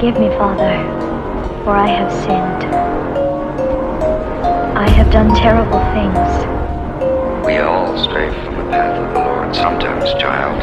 Forgive me, Father, for I have sinned. I have done terrible things. We all stray from the path of the Lord sometimes, child.